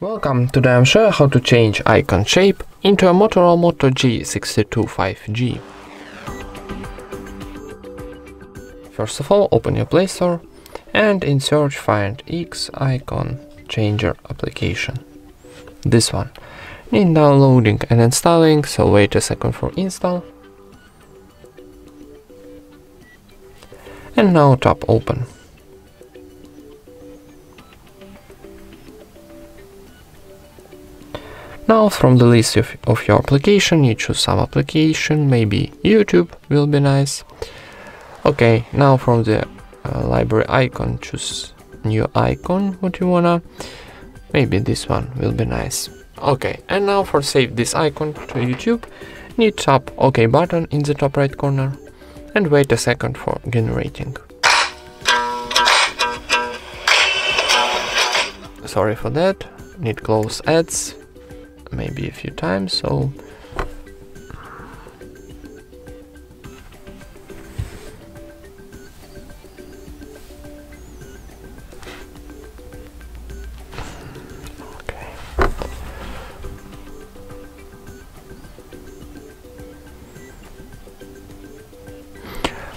Welcome, today I'm showing how to change icon shape into a Motorola Moto G62 5G. First of all, open your Play Store and in search find X icon changer application. This one. Need downloading and installing, so wait a second for install. And now tap open. Now from the list of your application, you choose some application, maybe YouTube will be nice. Okay, now from the library icon, choose new icon, what you wanna. Maybe this one will be nice. Okay, and now for save this icon to YouTube, need tap OK button in the top right corner and wait a second for generating. Sorry for that, need close ads. Maybe a few times, so okay.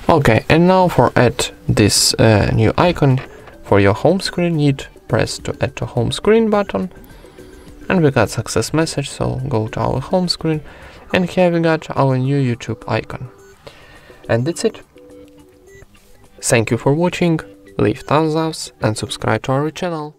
Okay, and now for add this new icon for your home screen, need press to add to home screen button. And we got success message, so go to our home screen and here we got our new YouTube icon. And that's it. Thank you for watching, leave thumbs ups and subscribe to our channel.